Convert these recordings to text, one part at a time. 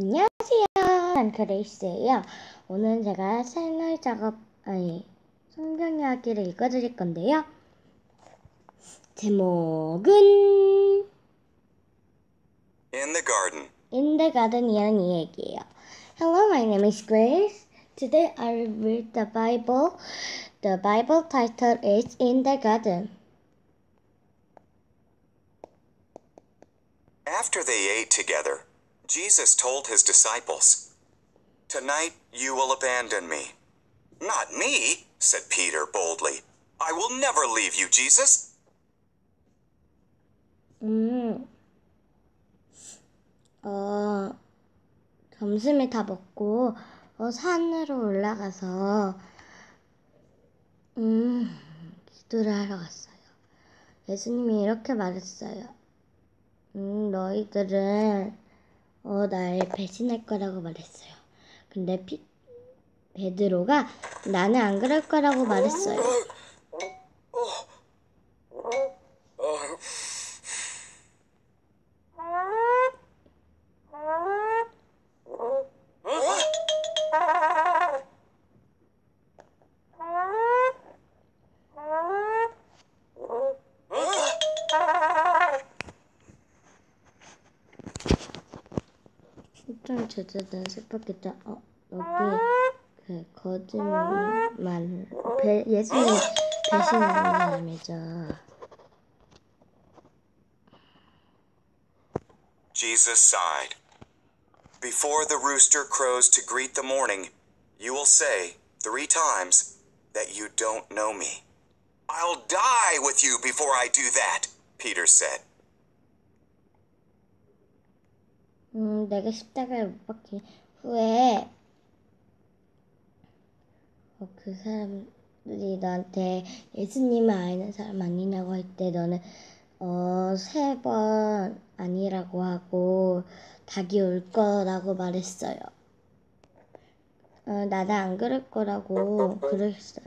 안녕하세요. 난 그레이스예요. 오늘 제가 성경 이야기를 읽어드릴 건데요. 제목은 In the Garden이라는 이야기예요. Hello, my name is Grace. Today I will read the Bible. The Bible title is In the Garden. After they ate together, Jesus told his disciples, "Tonight you will abandon me." "Not me," said Peter boldly. "I will never leave you, Jesus." 점심을 다 먹고 산으로 올라가서 기도를 하러 갔어요. 예수님이 이렇게 말했어요. 너희들은 날 배신할 거라고 말했어요. 근데 베드로가 나는 안 그럴 거라고 말했어요. 제자들은 슬펐겠죠. 여기 거짓말 예수님 배신하는 사람이죠. Jesus sighed. Before the rooster crows to greet the morning, you will say 3 times that you don't know me. I'll die with you before I do that, Peter said. 내가 십자가를 못 박힌 후에 그 사람들이 너한테 예수님을 아는 사람 아니냐고 할 때 너는 3번 아니라고 하고 닭이 올 거라고 말했어요. 나는 안 그럴 거라고 그랬어요.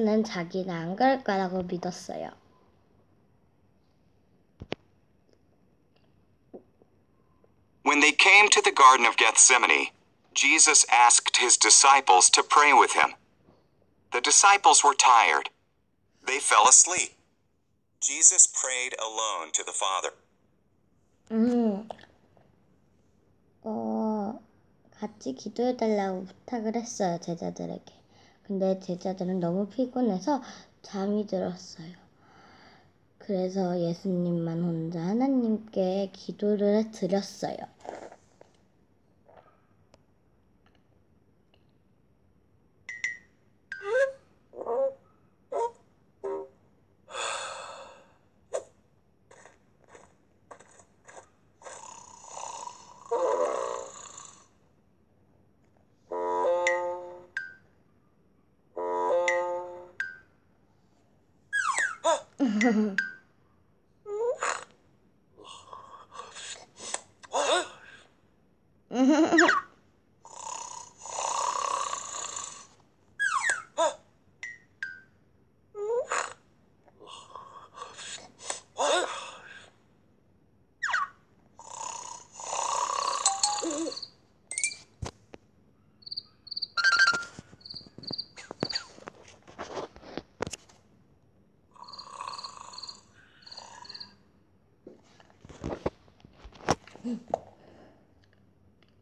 는 자기는 안 그럴 거라고 믿었어요. When they came to the Garden of Gethsemane, Jesus asked his disciples to pray with him. The disciples were tired. They fell asleep. Jesus prayed alone to the Father. 같이 기도해 달라고 부탁을 했어요, 제자들에게. 근데 제자들은 너무 피곤해서 잠이 들었어요. 그래서 예수님만 혼자 하나님께 기도를 드렸어요.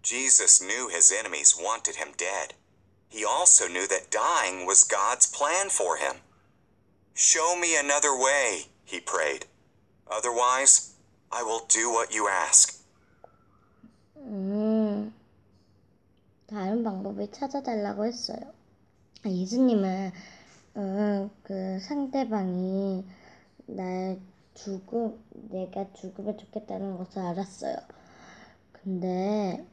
Jesus knew his enemies wanted him dead. He also knew that dying was God's plan for him. "Show me another way," he prayed. "Otherwise, I will do what you ask. 다른 방법을 찾아달라고 했어요. 예수님은 그 상대방이 내가 죽으면 좋겠다는 것을 알았어요. 근데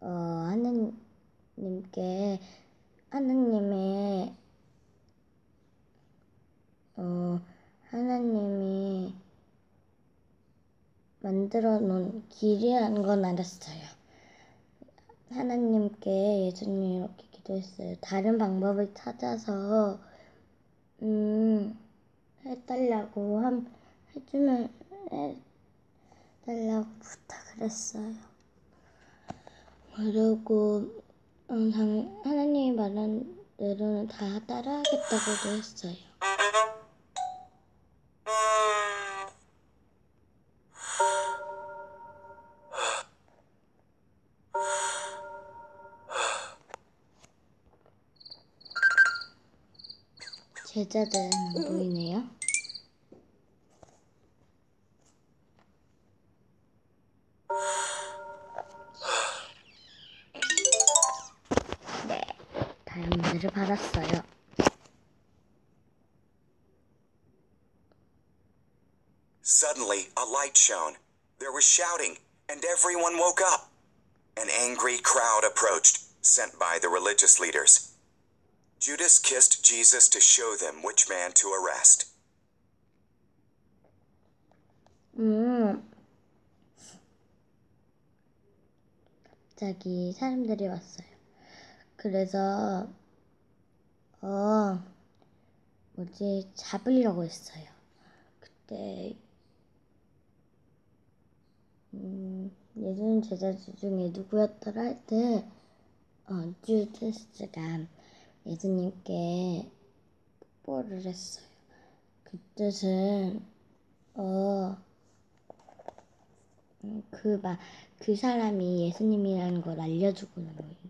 하나님이 만들어 놓은 길이라는 건 알았어요. 하나님께 예수님이 이렇게 기도했어요. 다른 방법을 찾아서 해달라고 해달라고 부탁을 했어요. 그리고 하나님이 말한 대로는 다 따라하겠다고도 했어요. 제자들은 안 보이네요. 네, 다이아몬드를 받았어요. Suddenly, a light shone. There was shouting, and everyone woke up. An angry crowd approached, sent by the religious leaders. Judas kissed Jesus to show them which man to arrest. 갑자기 사람들이 왔어요. 그래서 잡으려고 했어요. 그때 예수님 제자들 중에 누구였더라 할 때 주데스가 예수님께 뽀뽀를 했어요. 그 뜻은 그 사람이 예수님이라는 걸 알려주고 있는 거예요.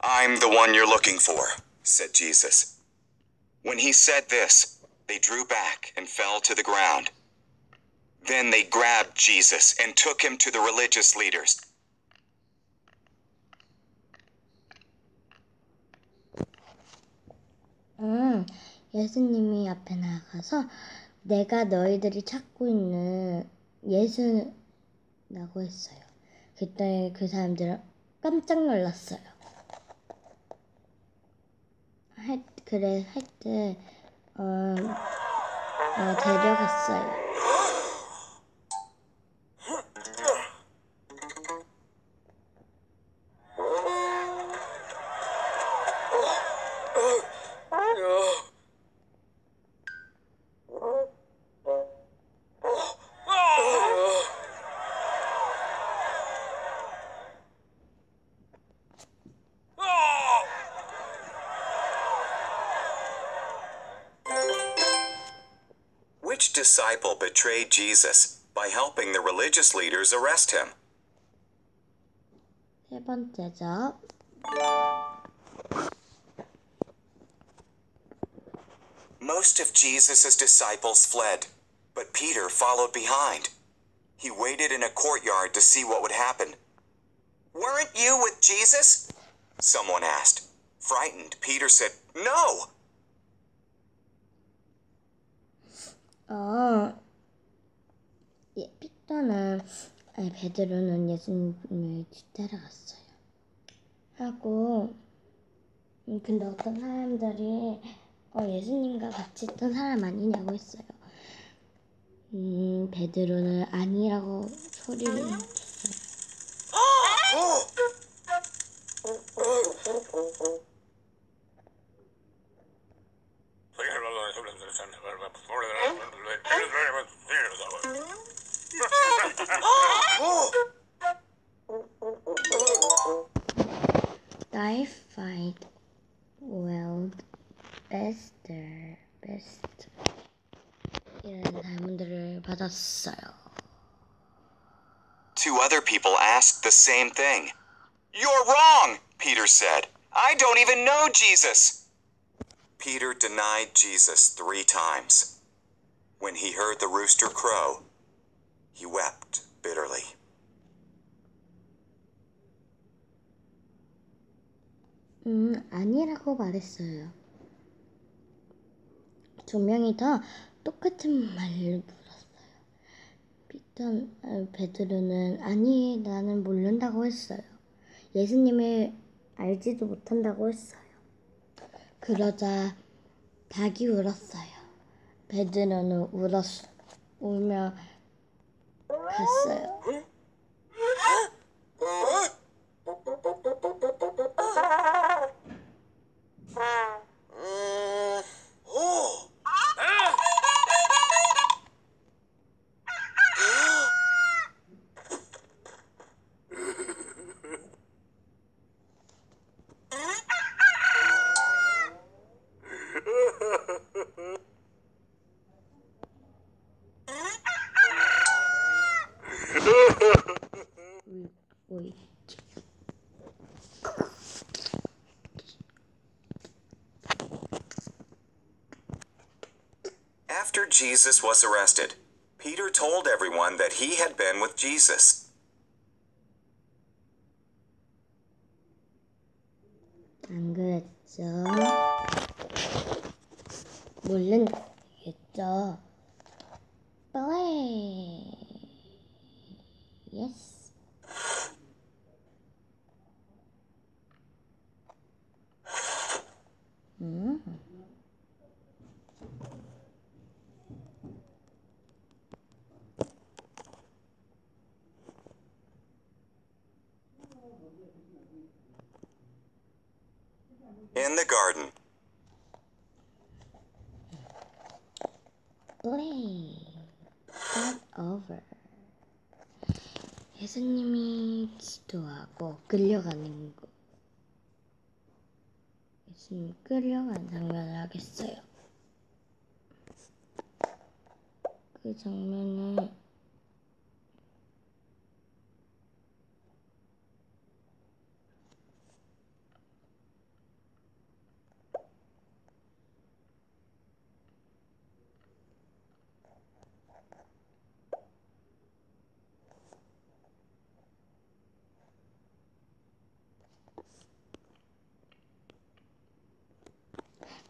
I'm the one you're looking for, said Jesus. When he said this, they drew back and fell to the ground. Then they grabbed Jesus and took him to the religious leaders. 예수님이 앞에 나가서 내가 너희들이 찾고 있는 예수라고 했어요. 그때 그 사람들은 깜짝 놀랐어요. 데려갔어요. Which disciple betrayed Jesus by helping the religious leaders arrest him? 세 번째죠. Most of Jesus' disciples fled, but Peter followed behind. He waited in a courtyard to see what would happen. Weren't you with Jesus? Someone asked. Frightened, Peter said, No! 베드로는 예수님을 뒤따라갔어요. 근데 어떤 사람들이 예수님과 같이 있던 사람 아니냐고 했어요. 베드로는 아니라고 소리를 했어요. Thai fight world best Two other people asked the same thing. You're wrong, Peter said. I don't even know Jesus. Peter denied Jesus 3 times. When he heard the rooster crow, he wept bitterly. 아니라고 말했어요. 2명이 다 똑같은 말을 물었어요. 베드로는 아니, 나는 모른다고 했어요. 예수님을 알지도 못한다고 했어요. 그러자 닭이 울었어요. 베드로는 울며 갔어요. After Jesus was arrested, Peter told everyone that he had been with Jesus. 안 그랬죠? 모른다겠죠? Play. Yes. In the garden. Play. Start over. 예수님이 기도하고 끌려가는 거. 예수님이 끌려간 장면을 하겠어요. 그 장면을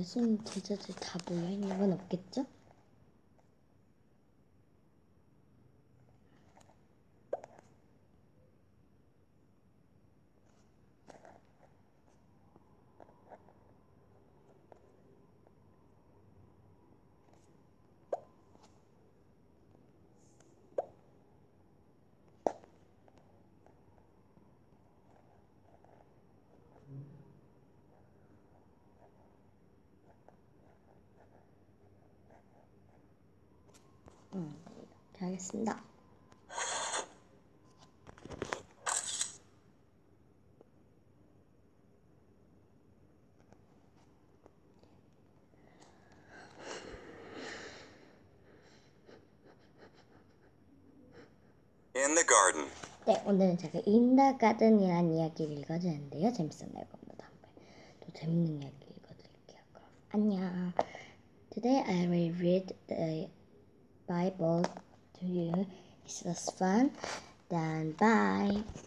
예수님 제자들 다 모여있는 건 없겠죠? 이렇게 하겠습니다. In the garden. 네, 오늘은 제가 In the Garden이라는 이야기를 읽어주는데요. 재밌었나요? 그럼 또 재밌는 이야기 읽어드릴게요. 그럼 안녕. Today I will read the Bible to you. It was fun. Then bye.